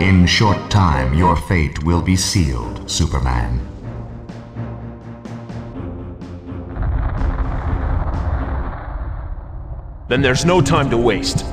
In short time, your fate will be sealed, Superman. Then there's no time to waste.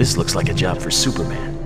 This looks like a job for Superman.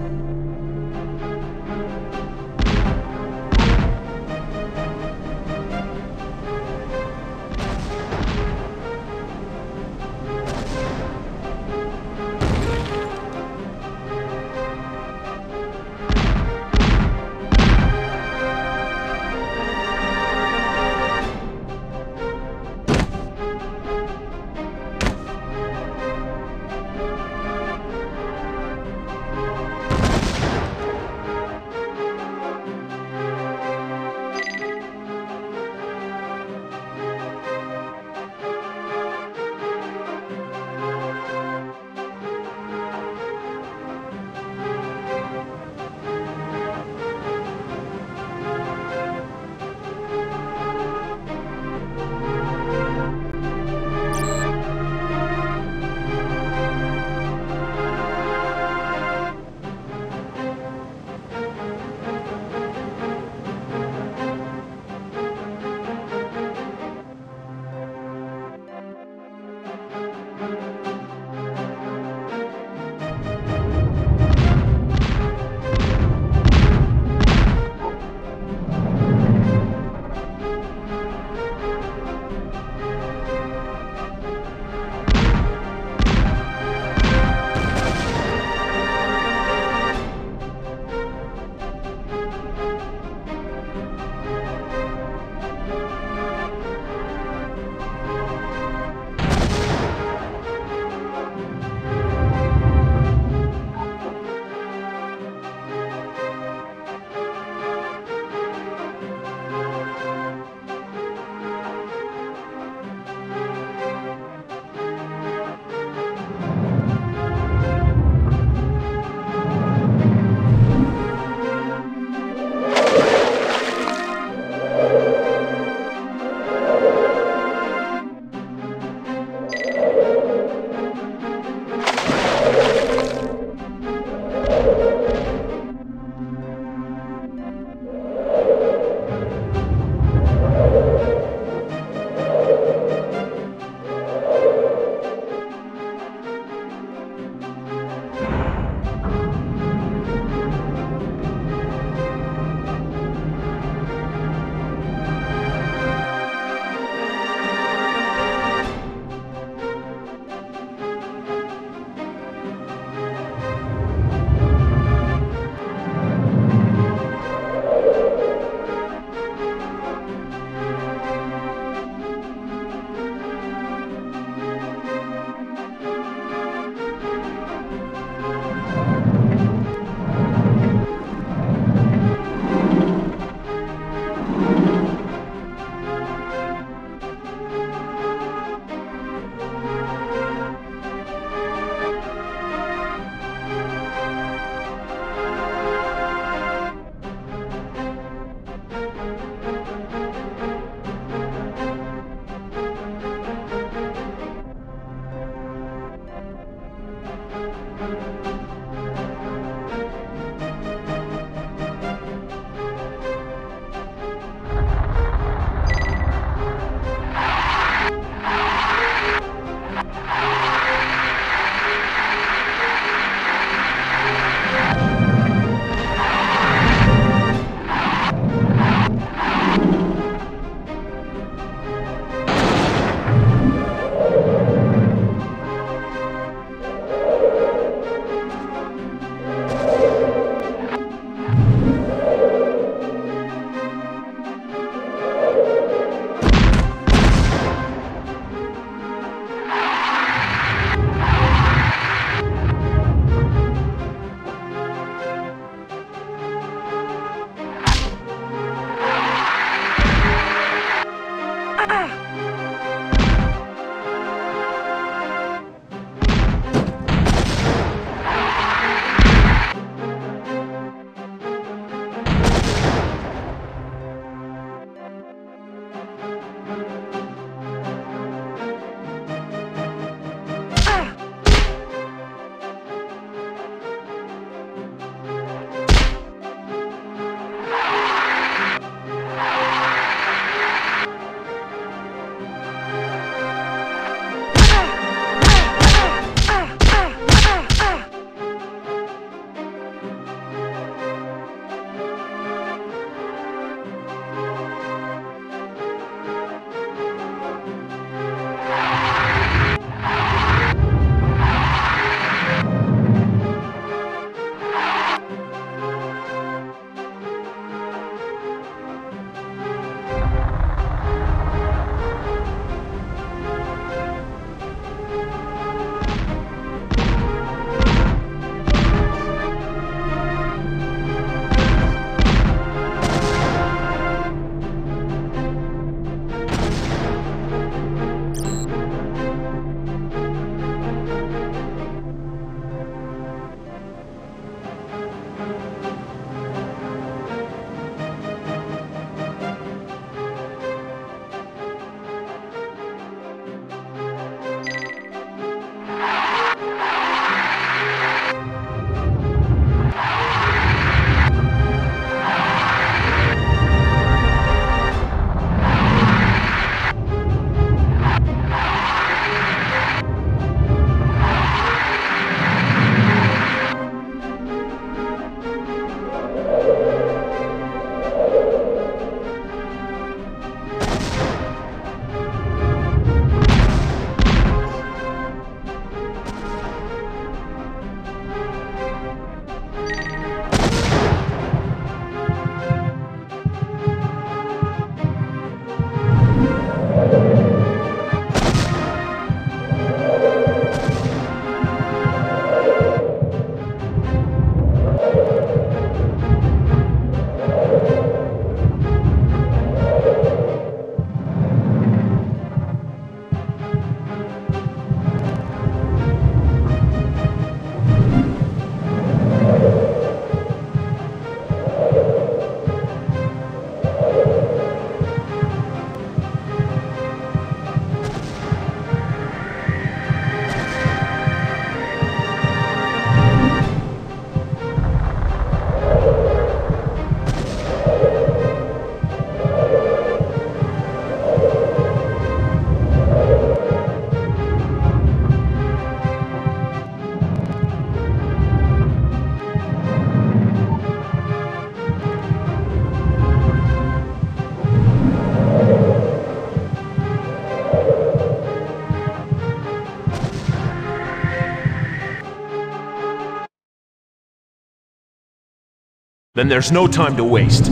Then there's no time to waste.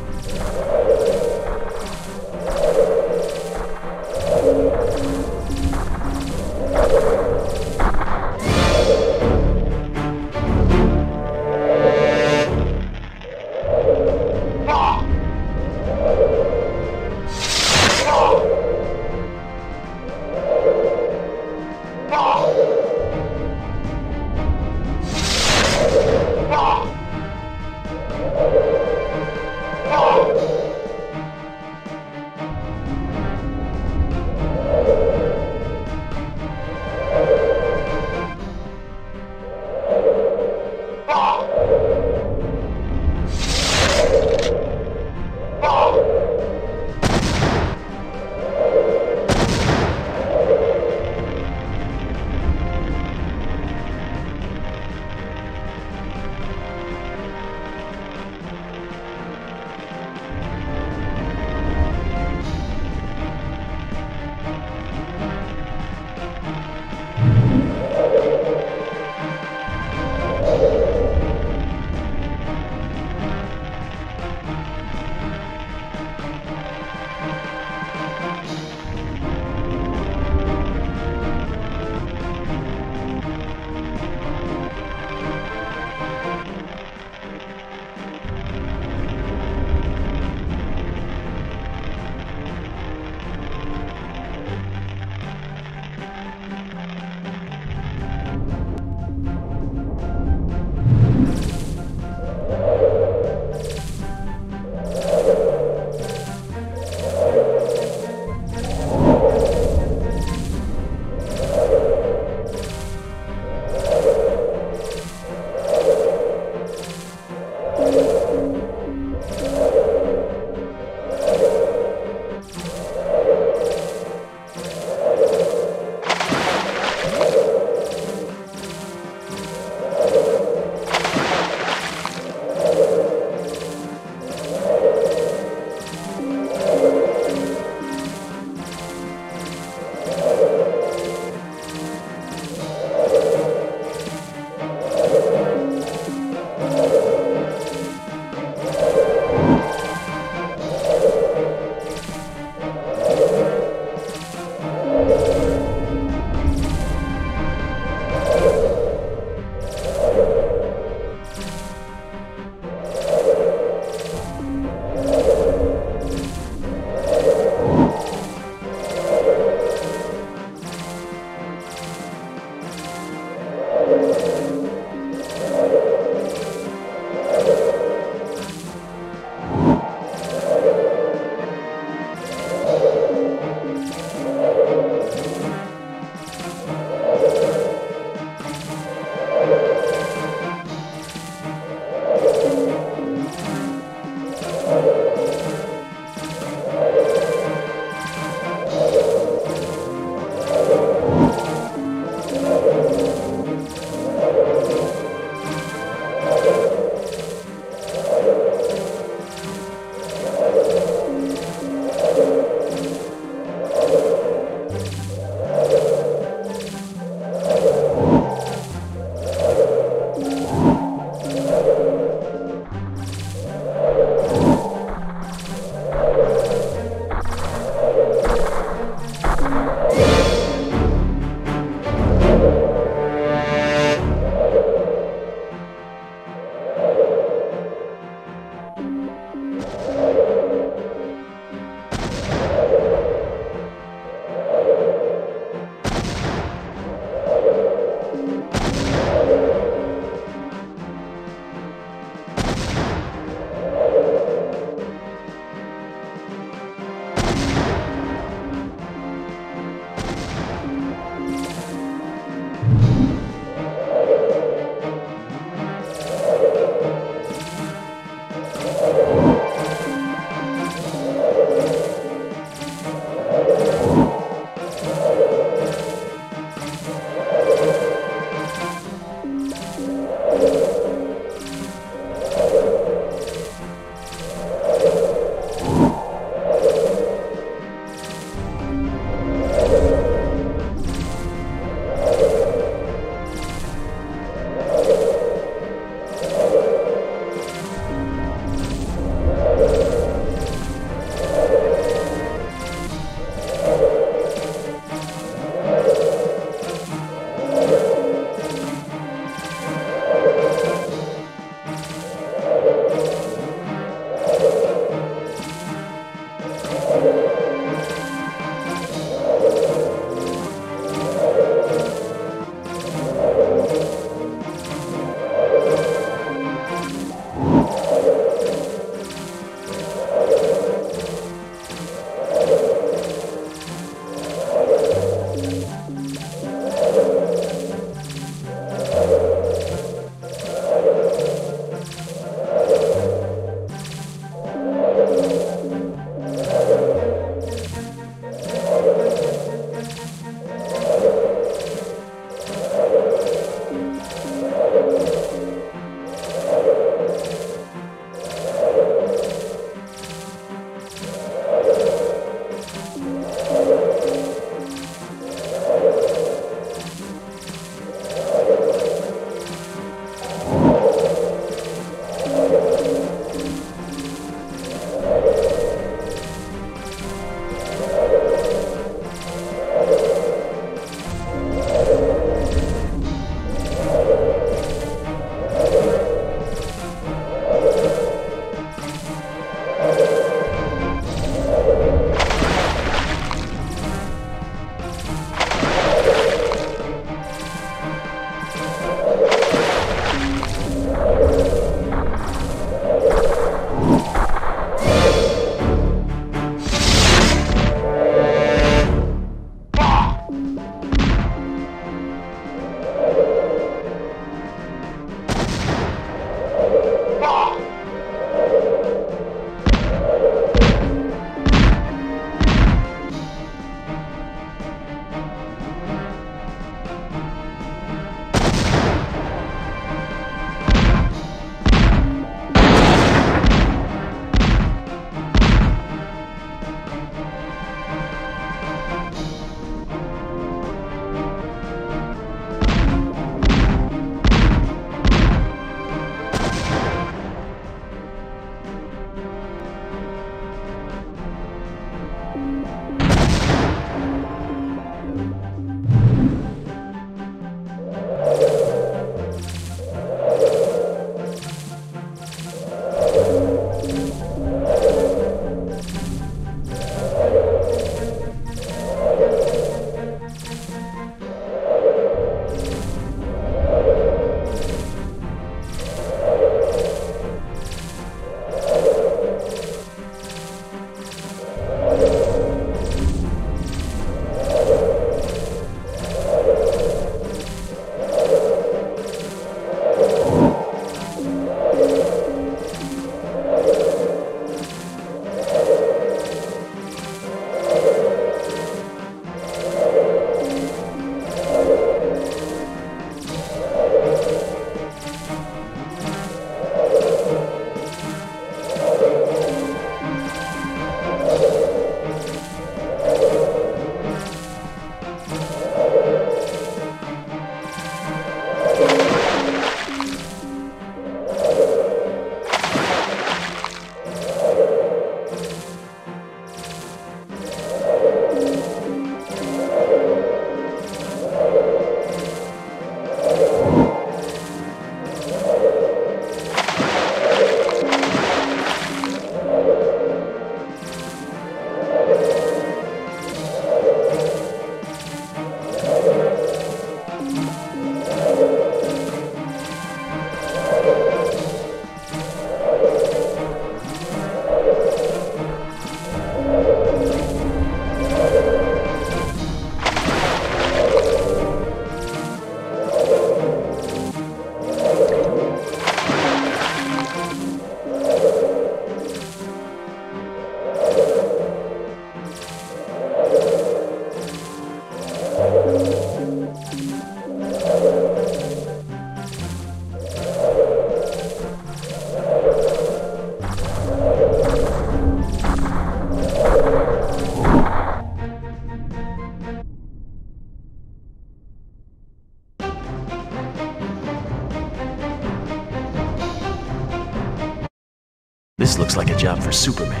This looks like a job for Superman.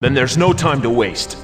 Then there's no time to waste.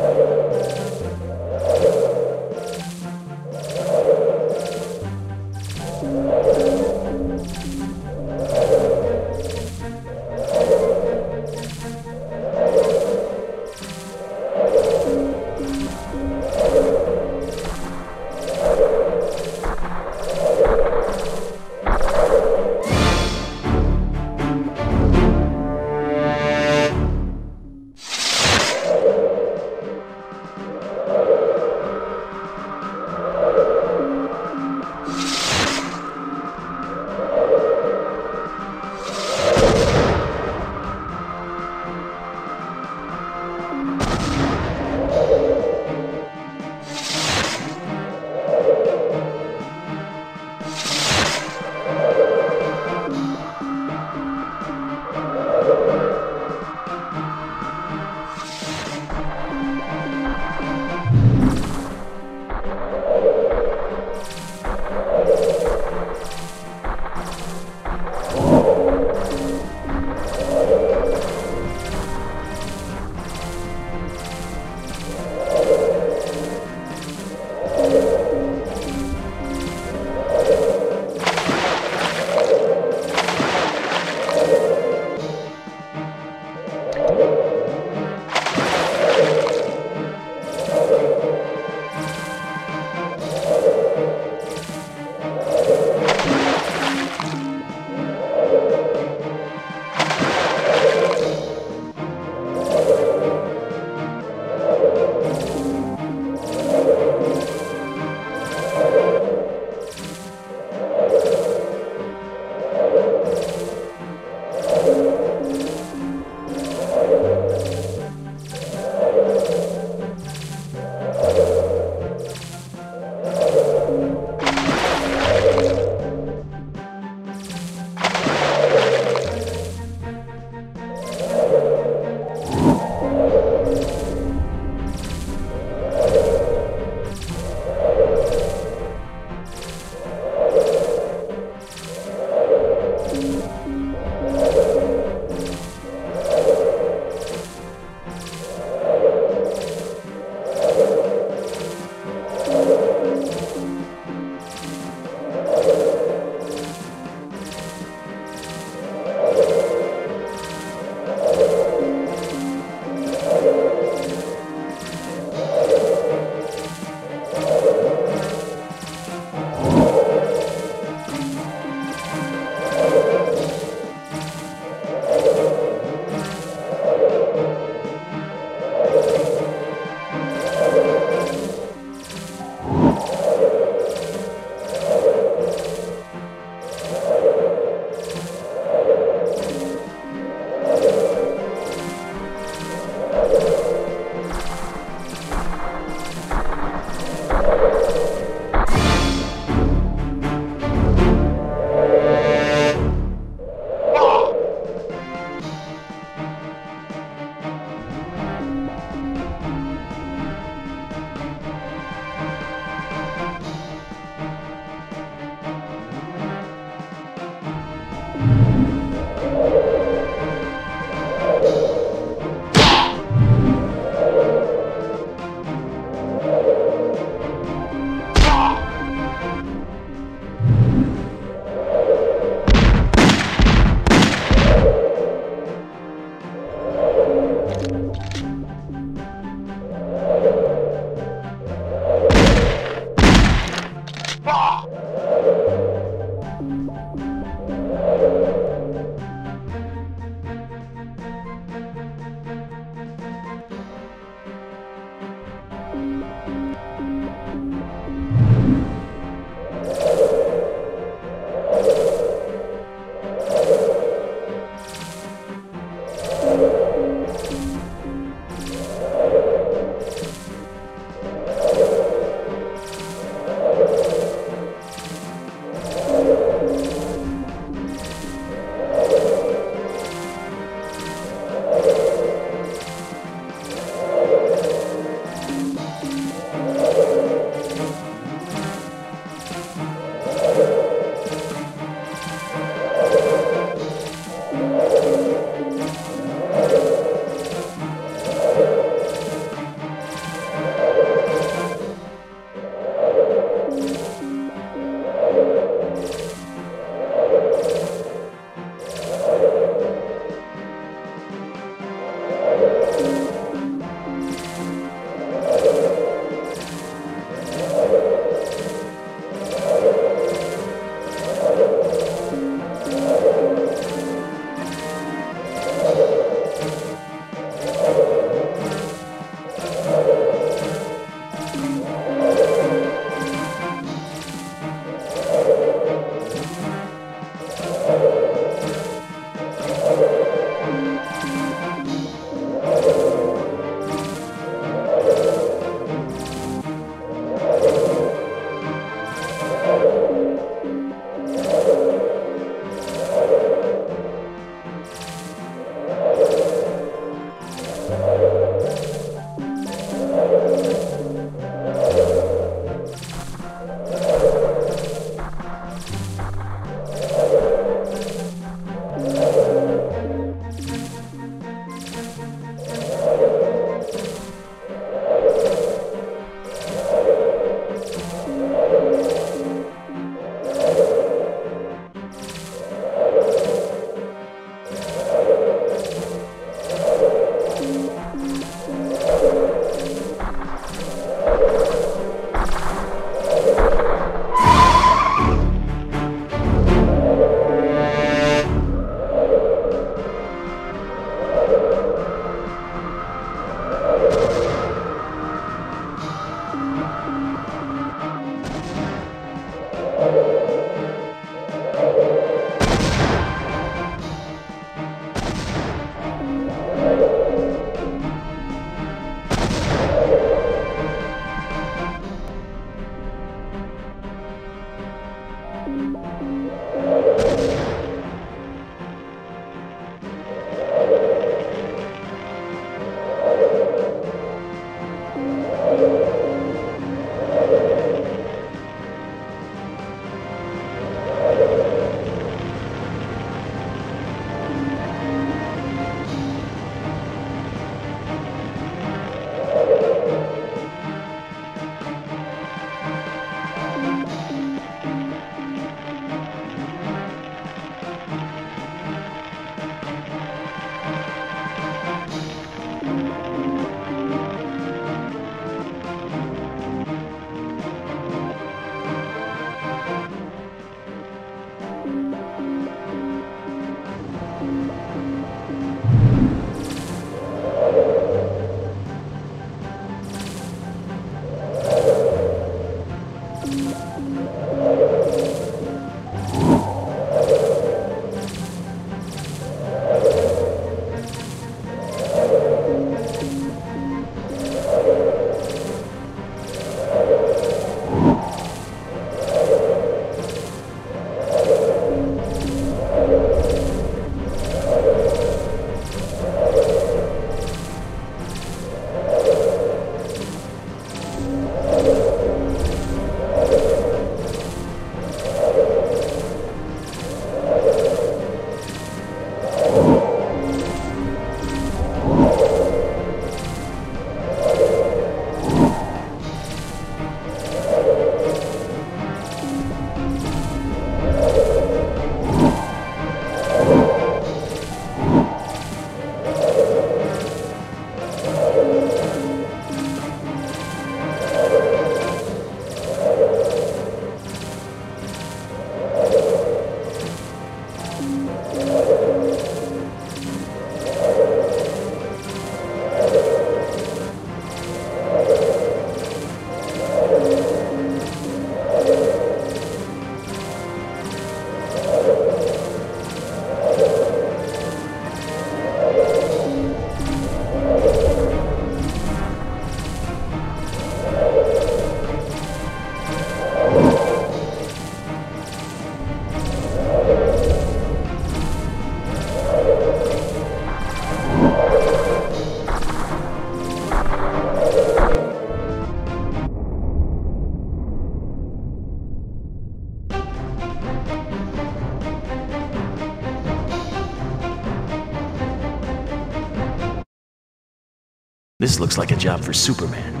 This looks like a job for Superman.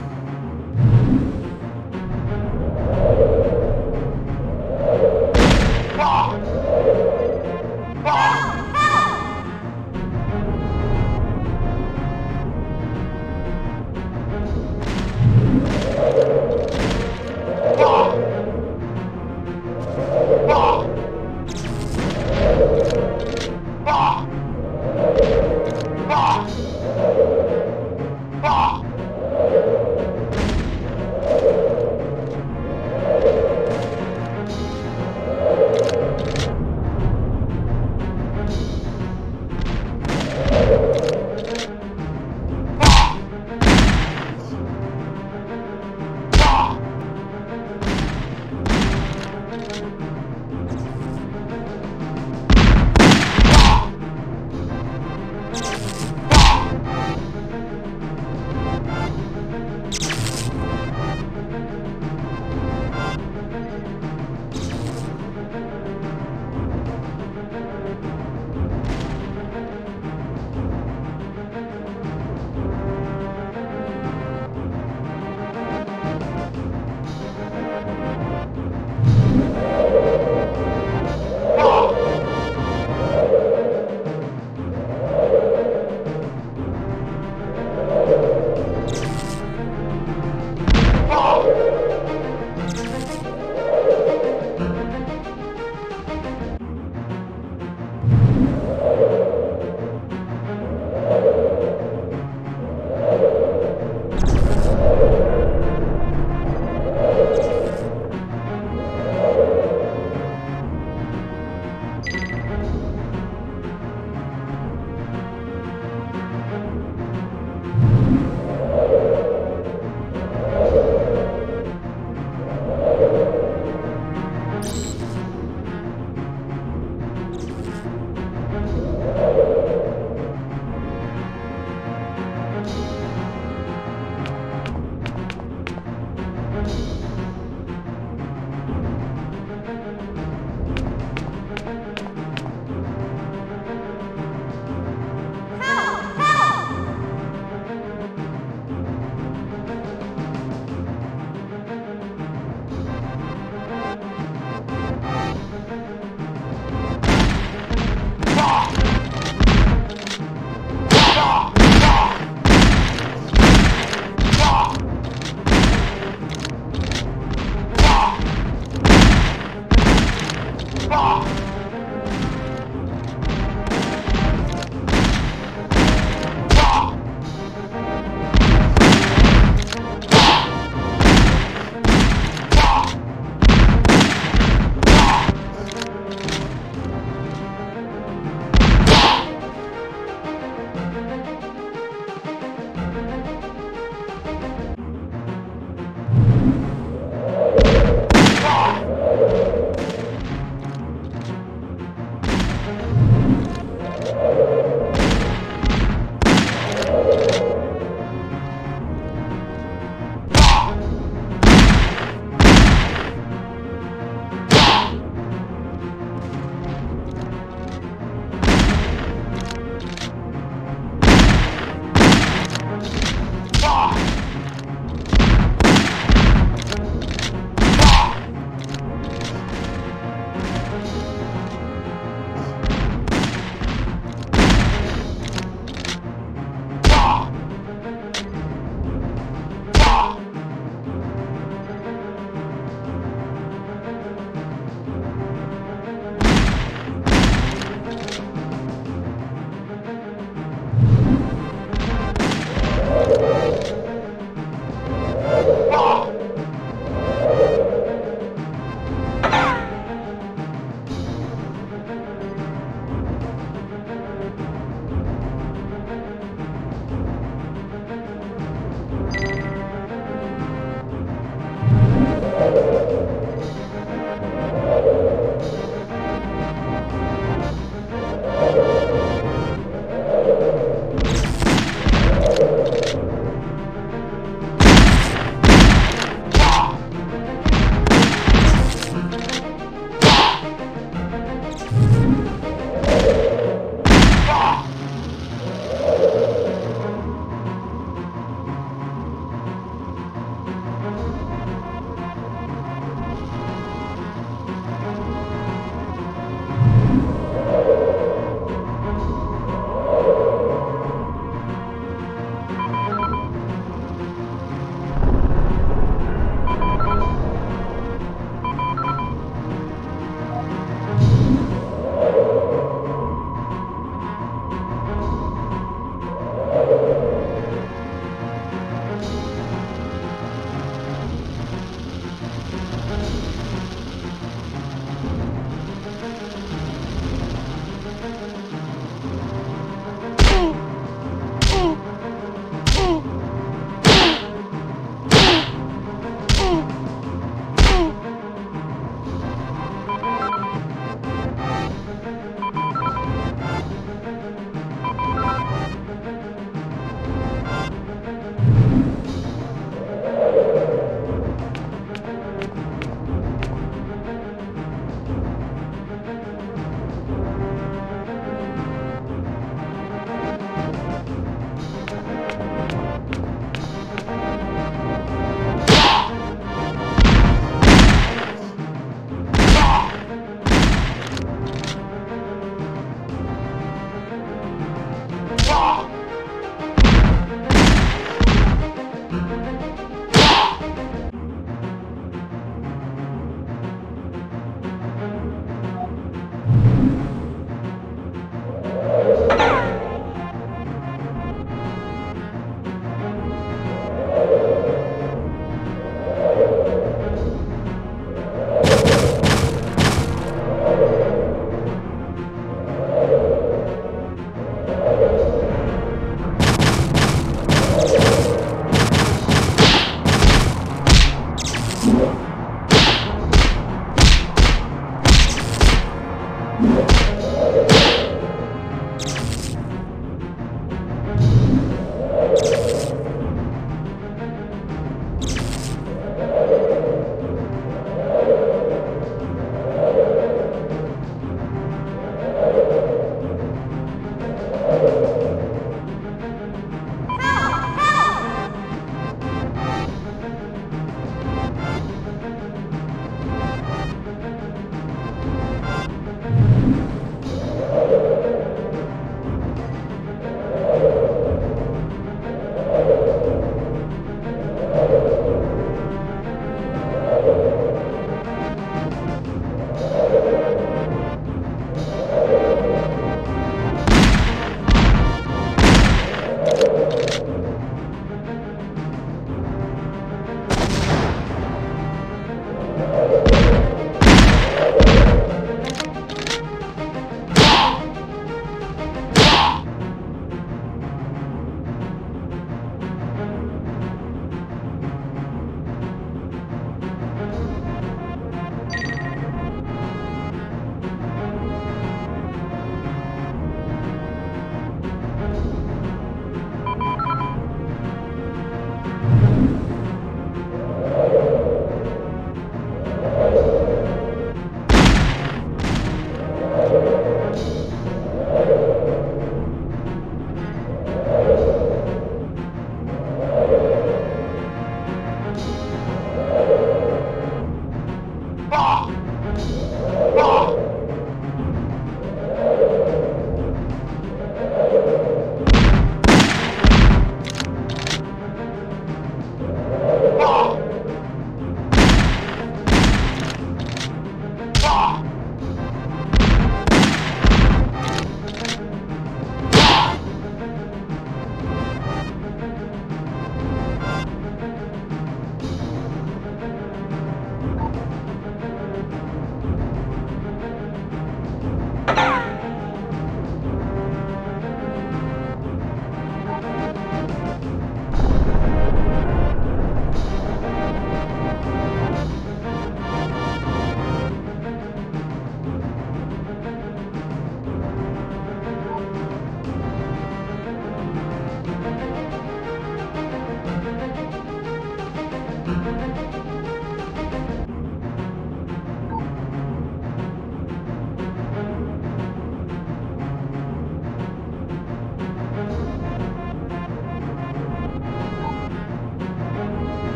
Ah!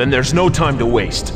Then there's no time to waste.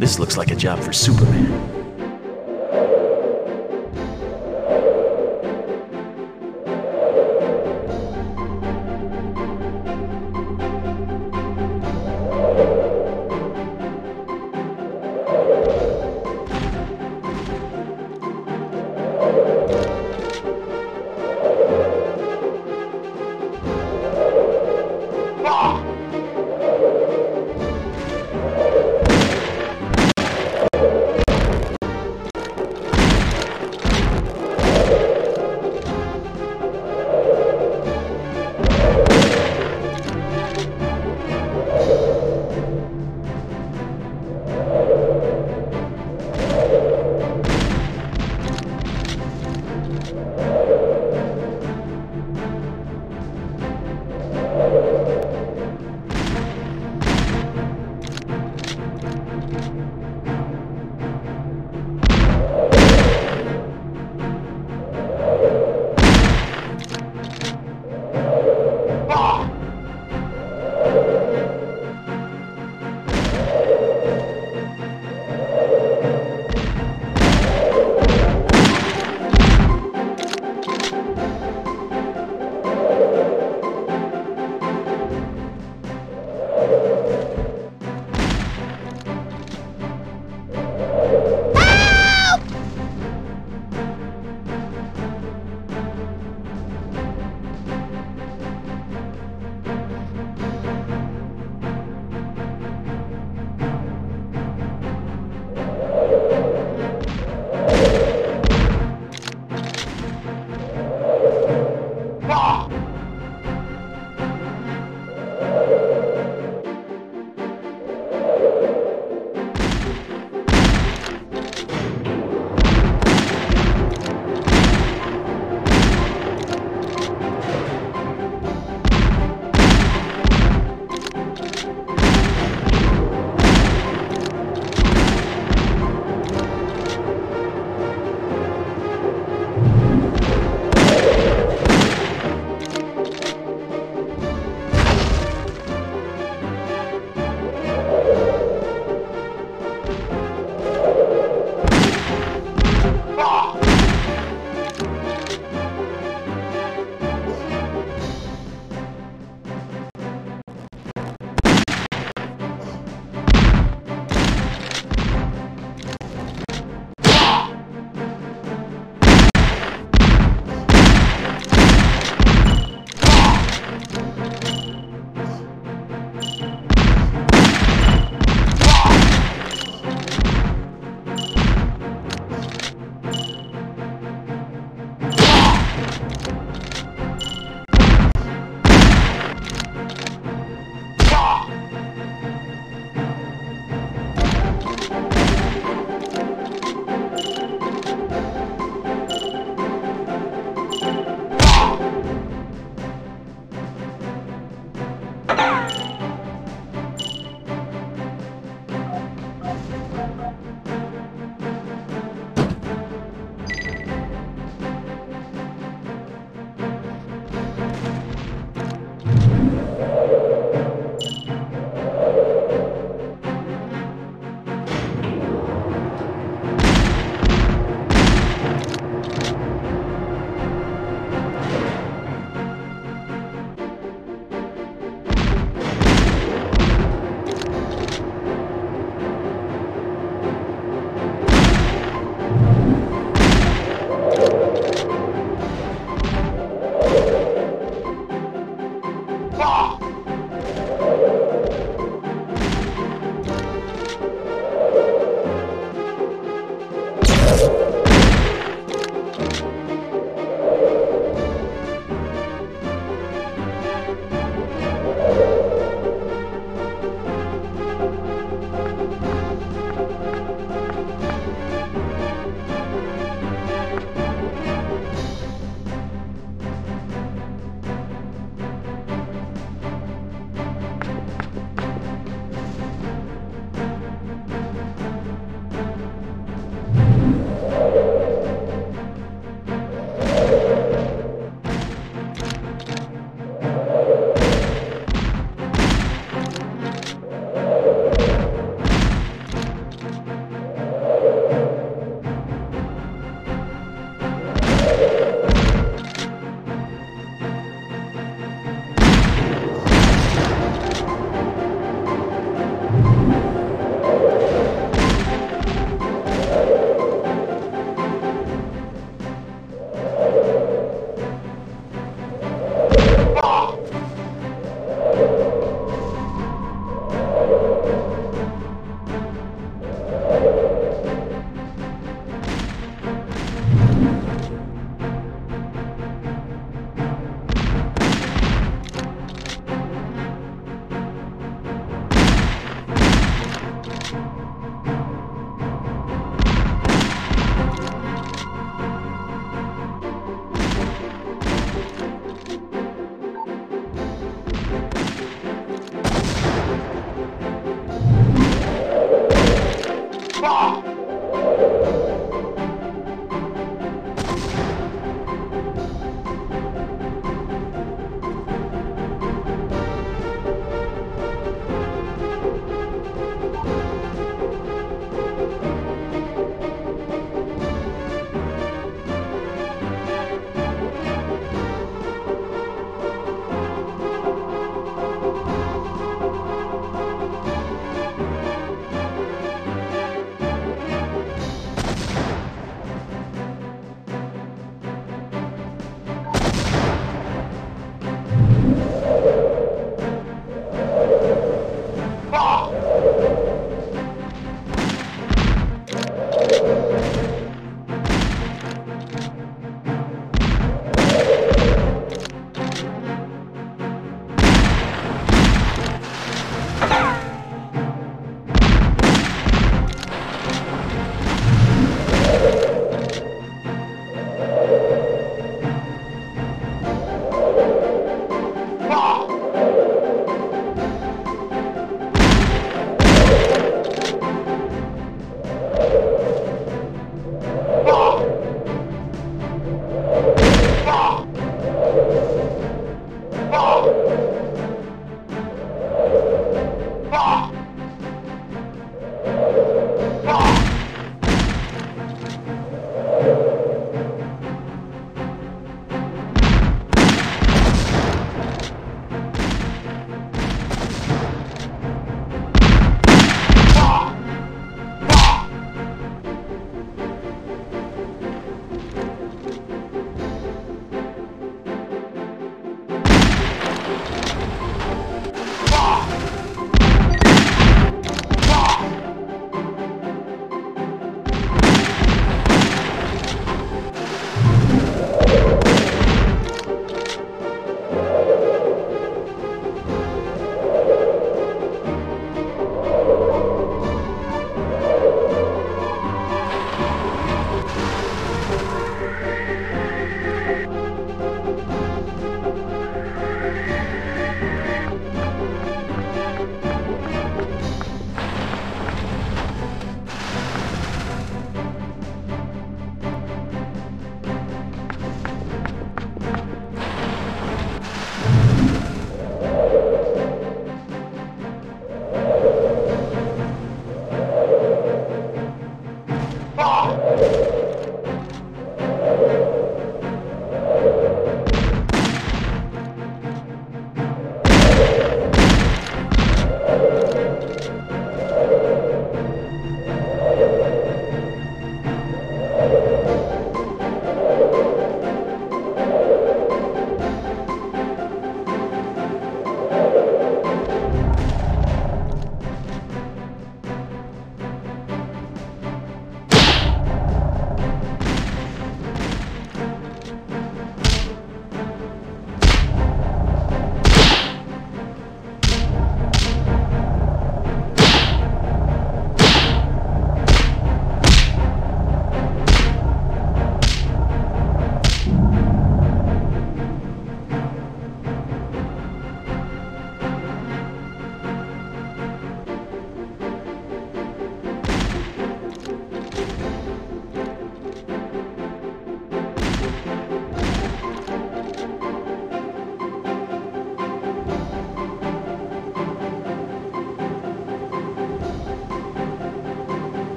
This looks like a job for Superman.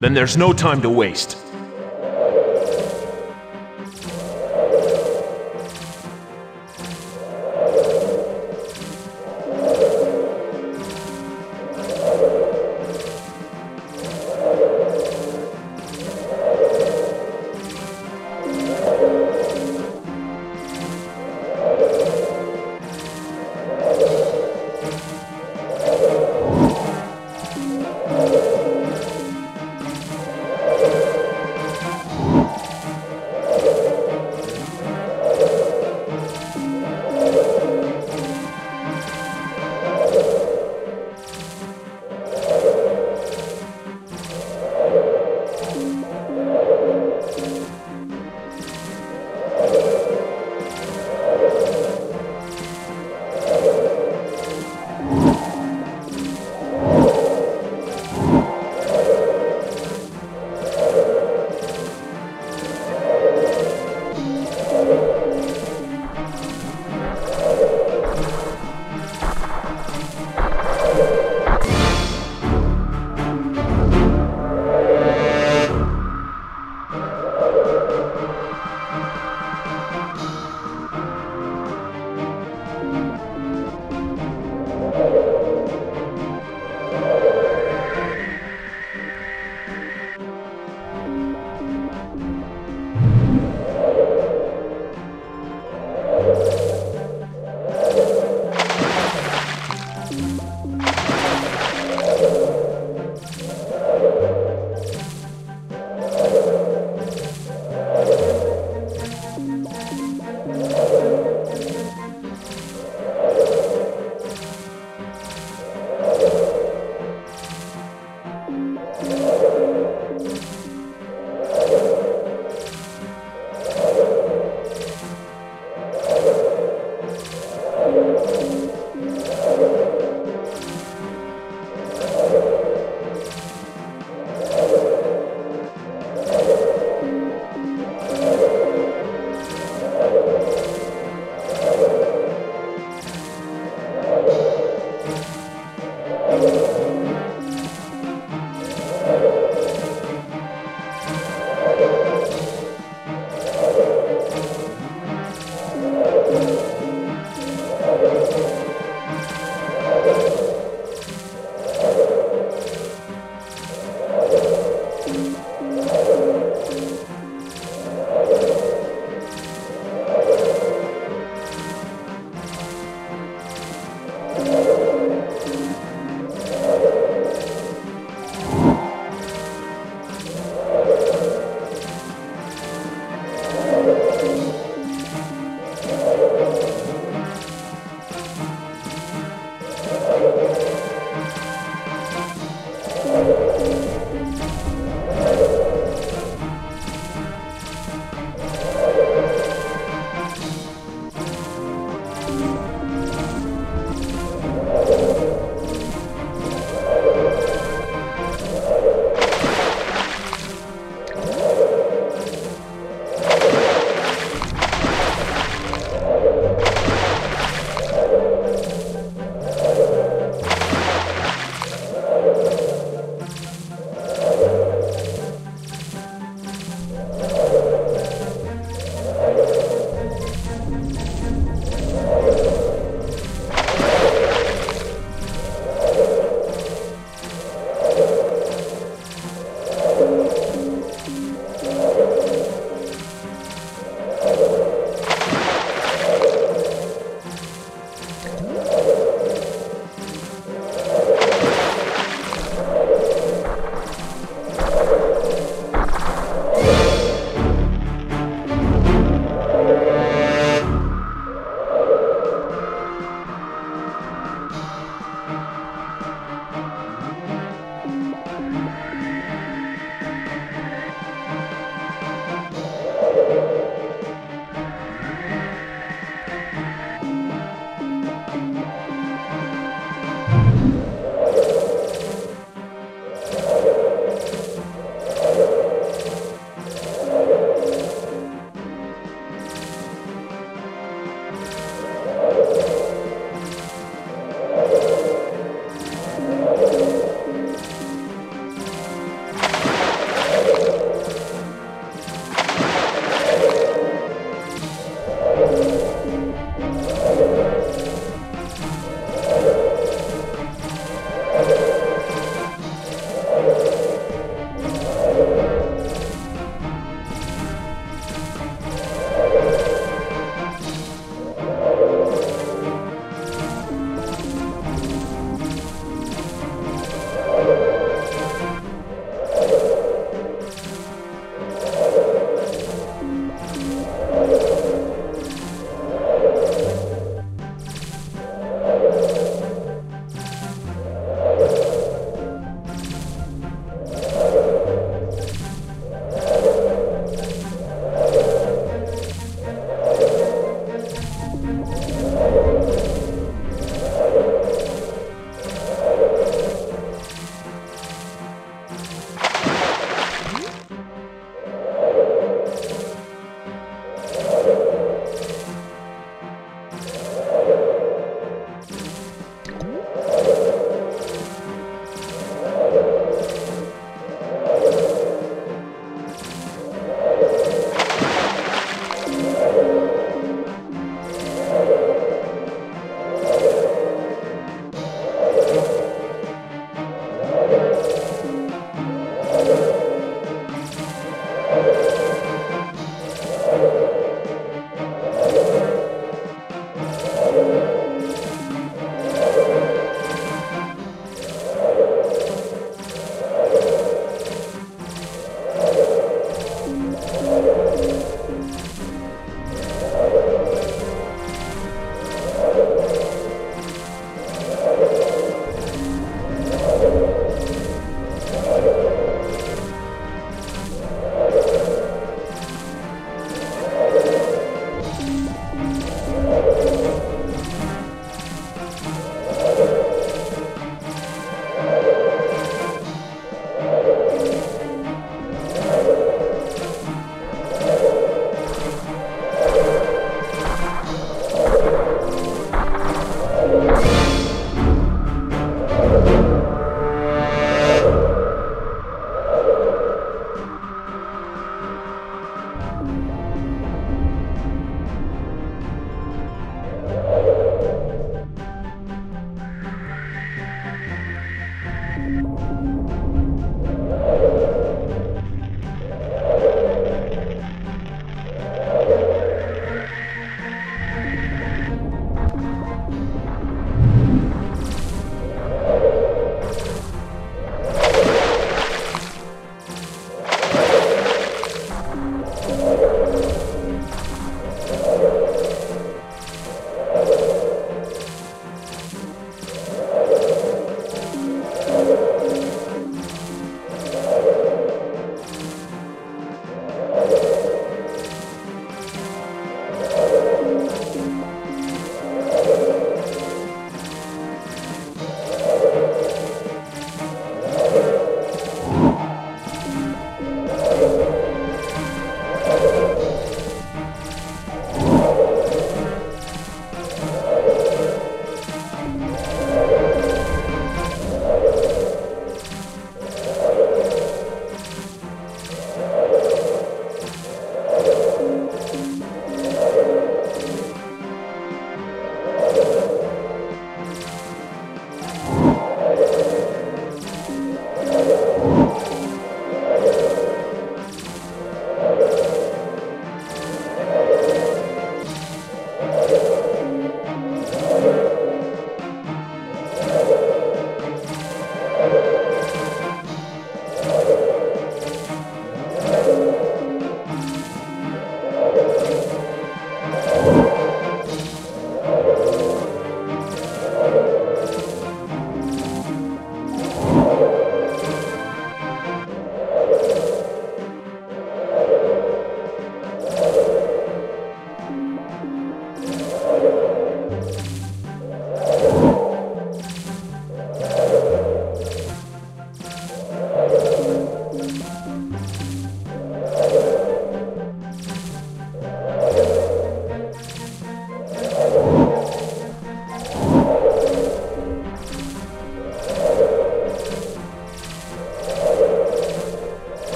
Then there's no time to waste.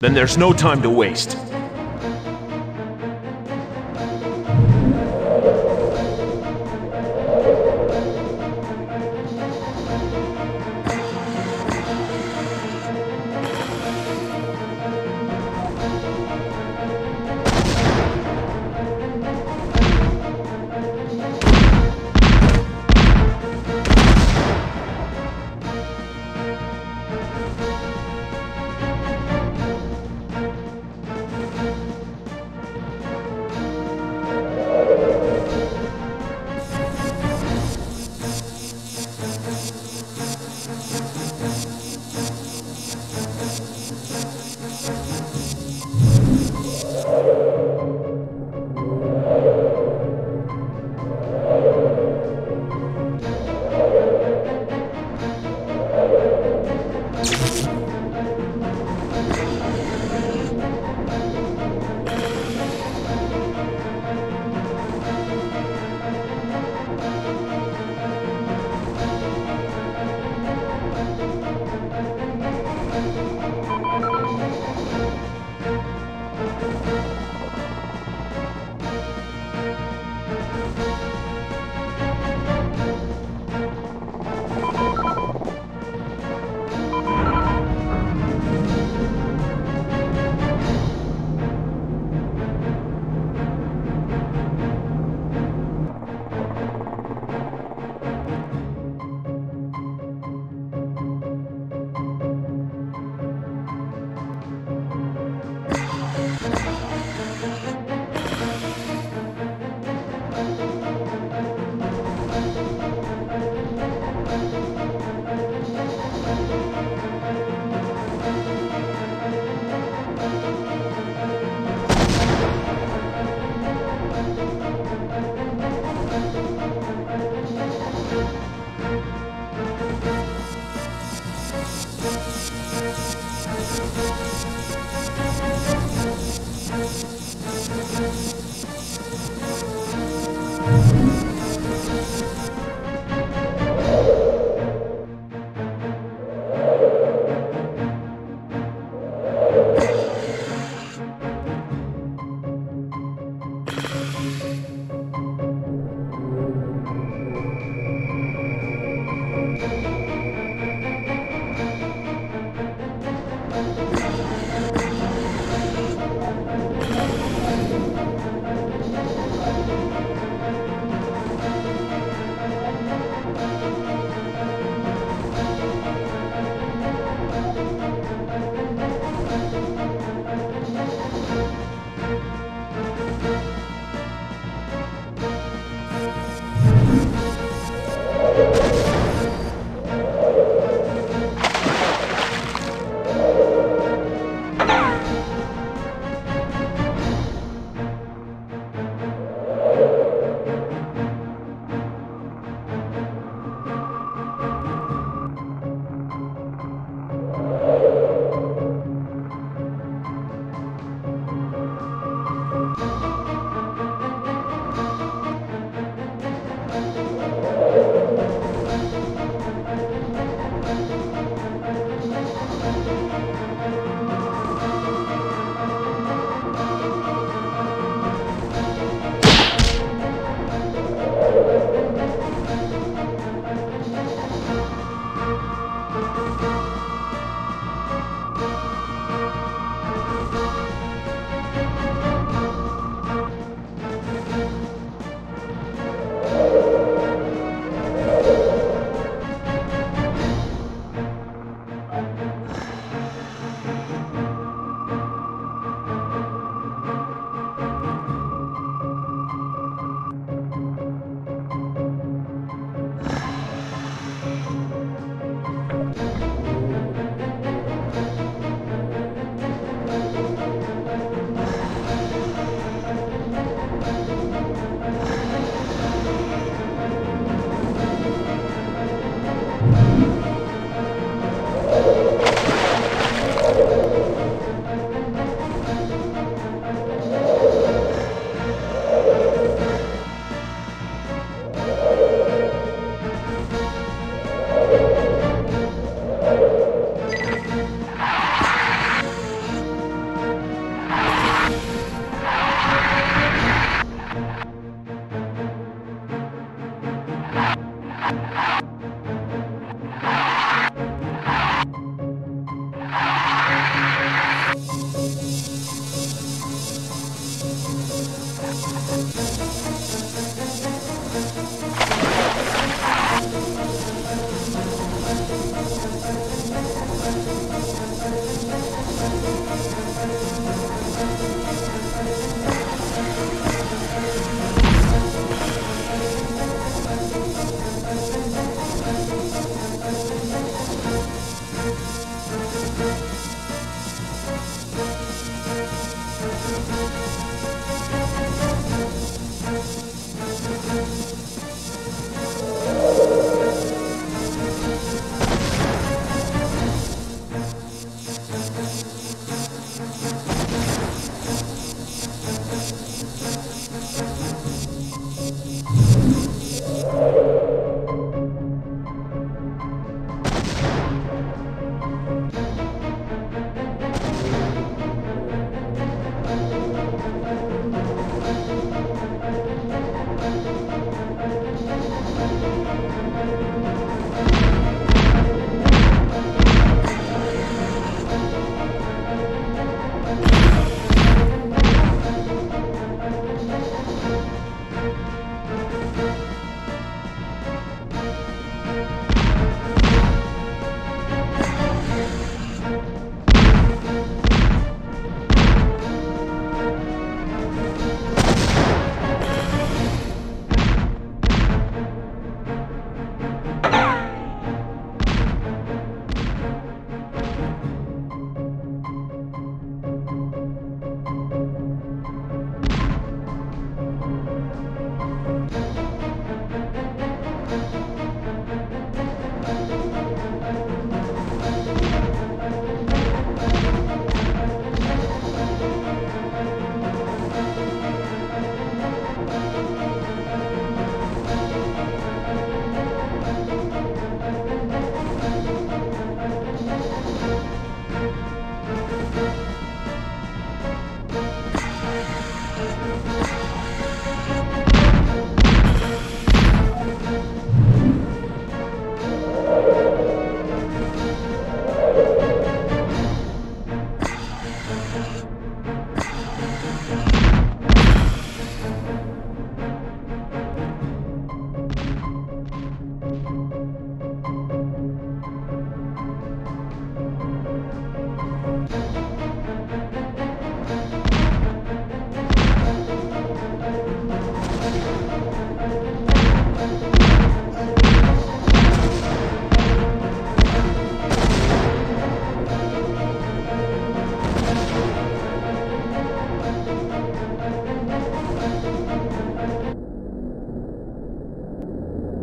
Then there's no time to waste.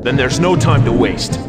Then there's no time to waste.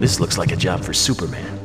This looks like a job for Superman.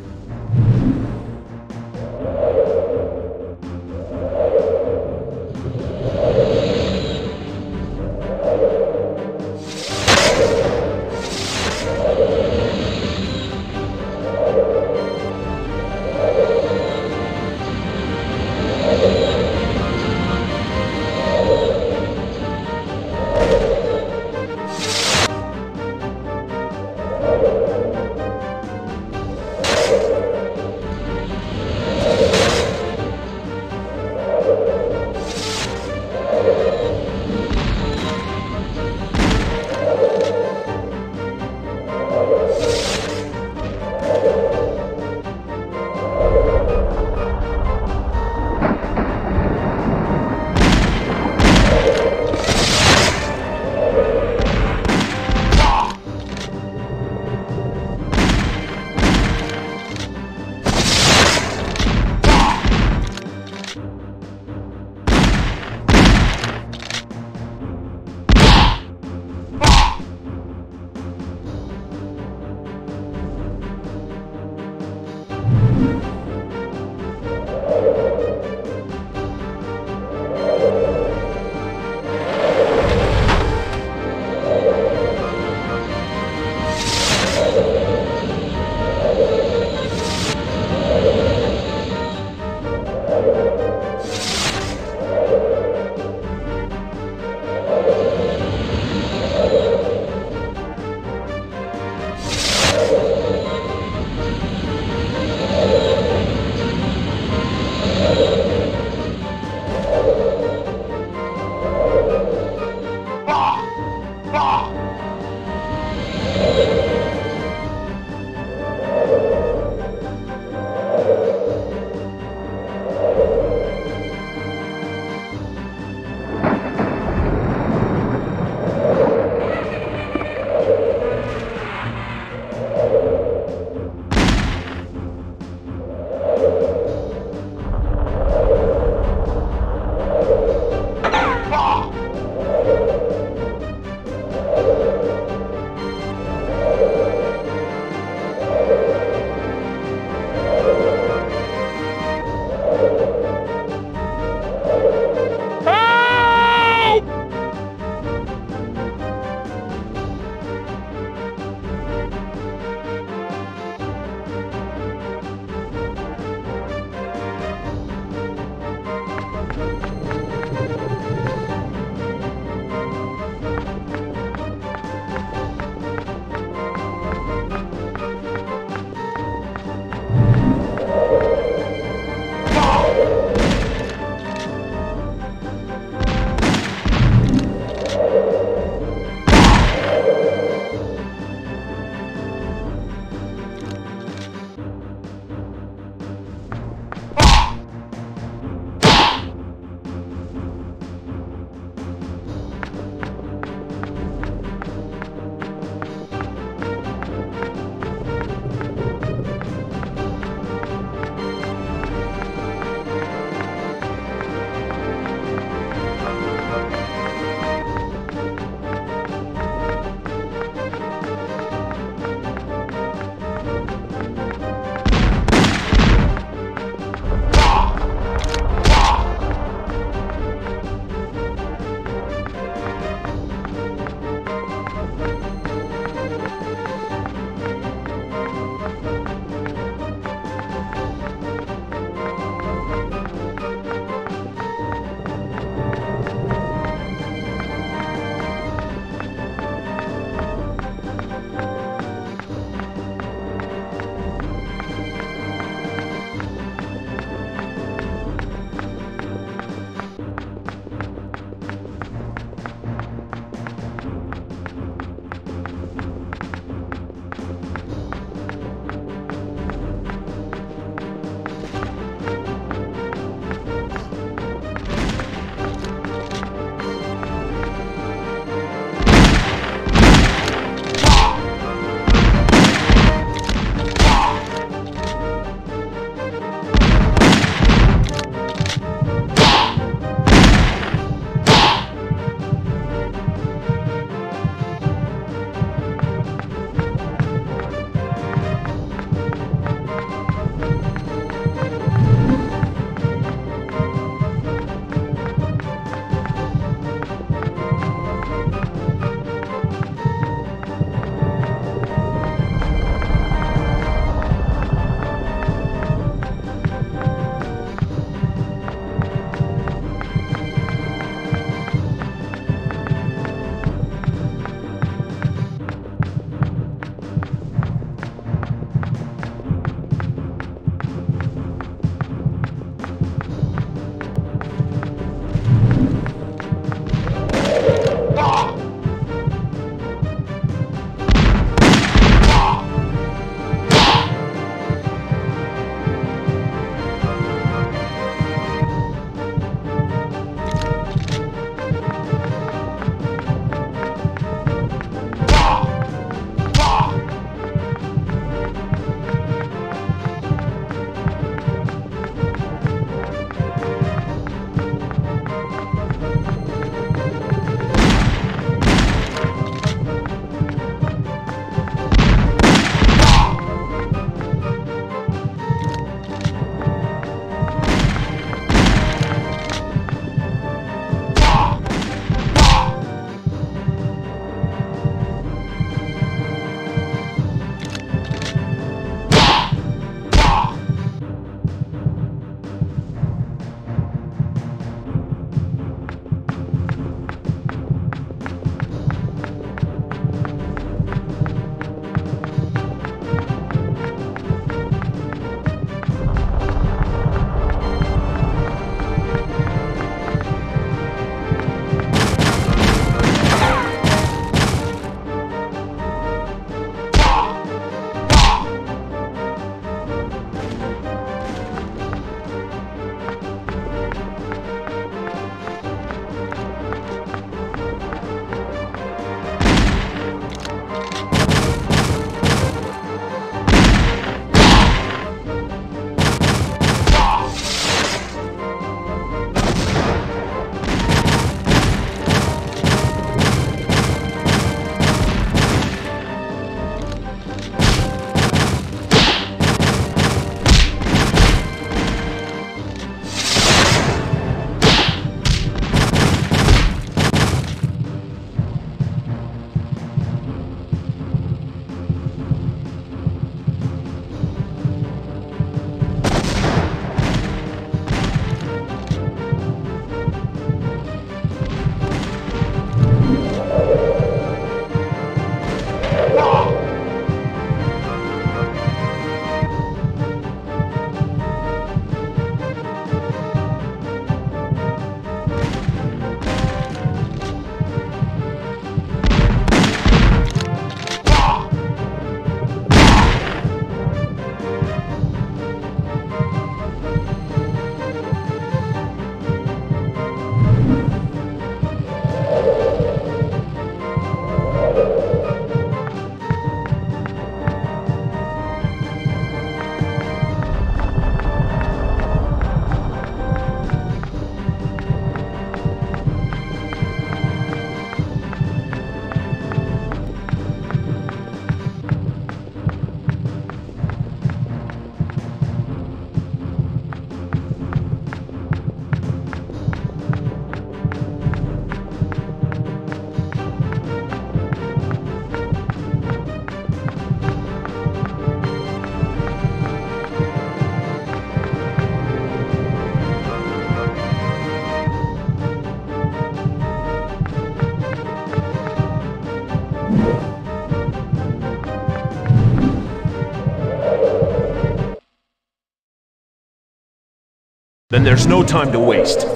Then there's no time to waste.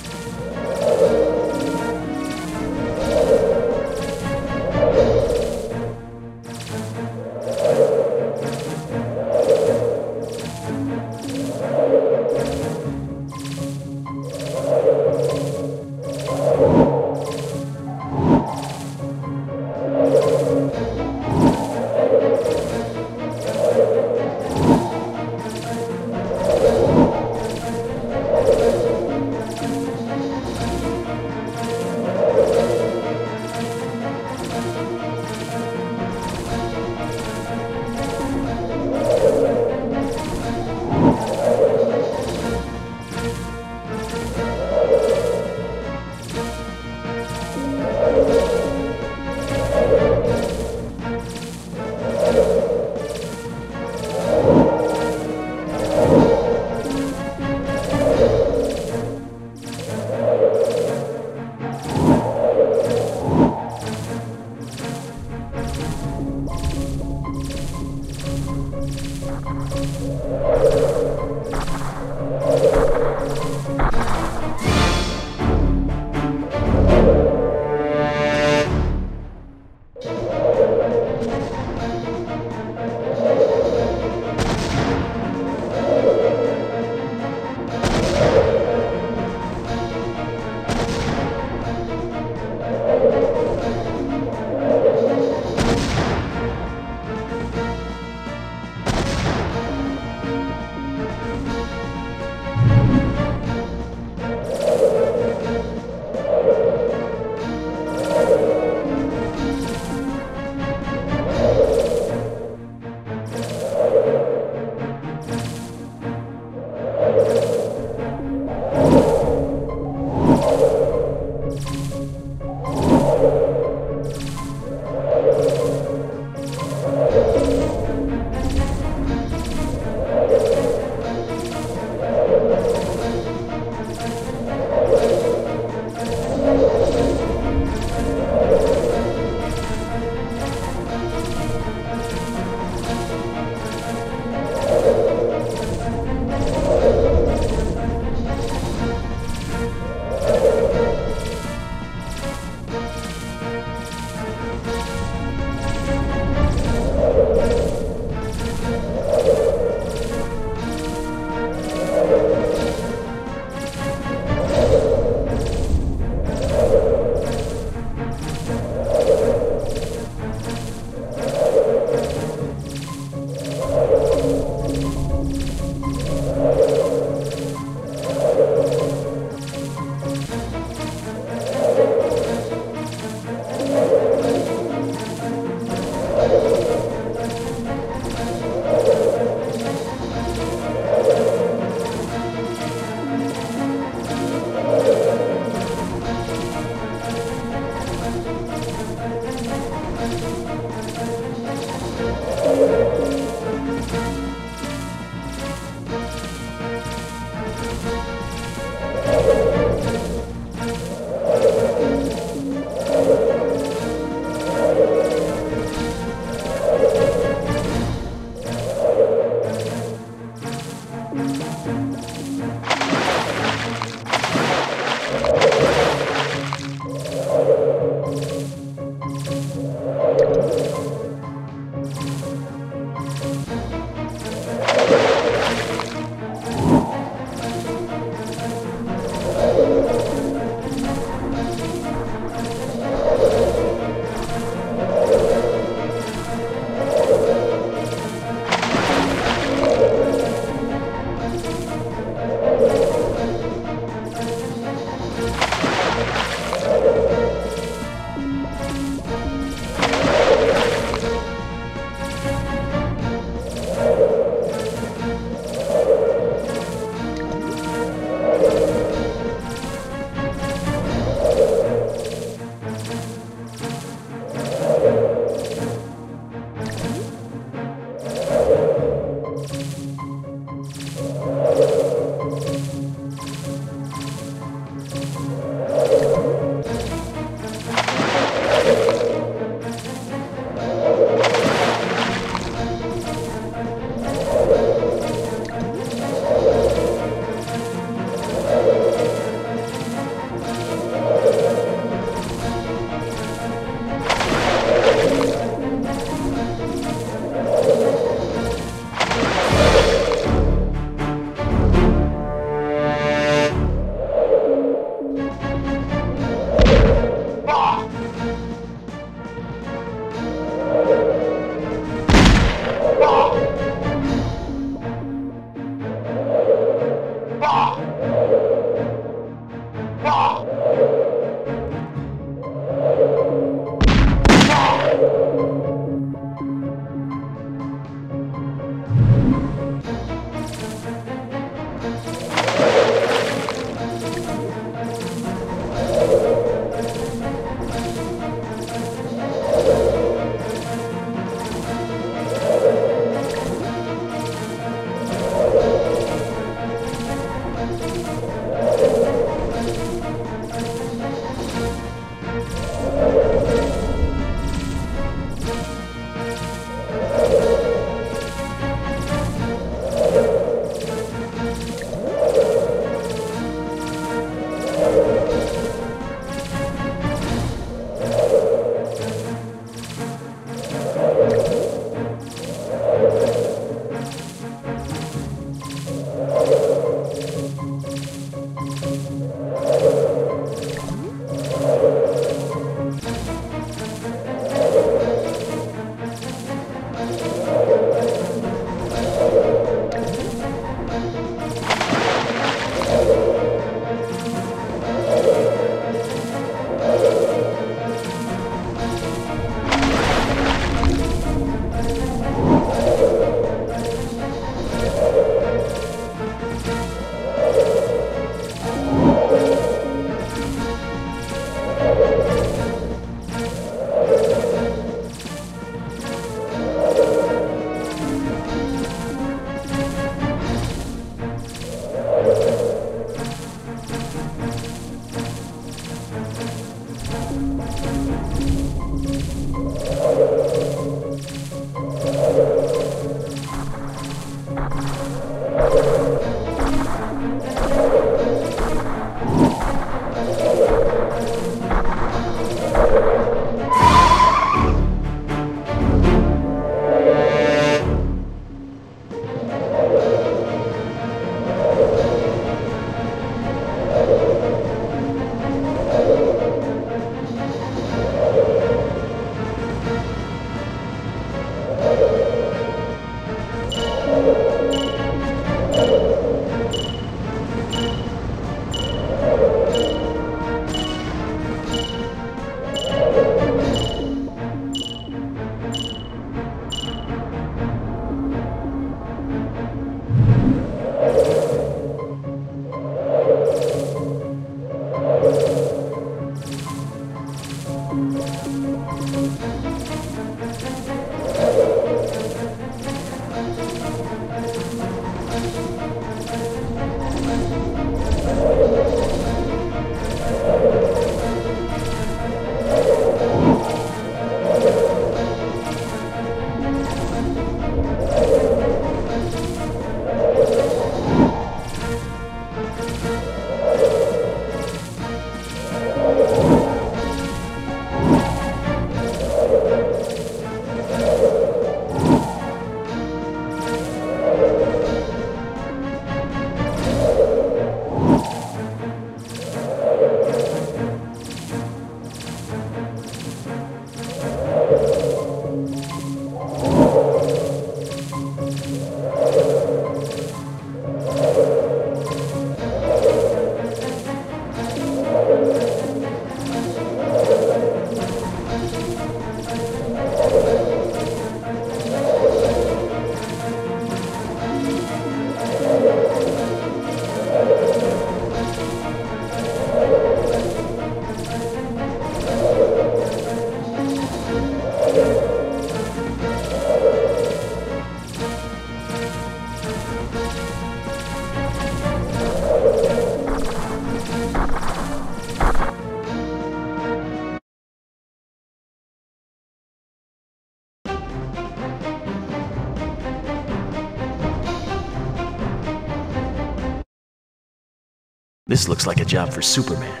This looks like a job for Superman.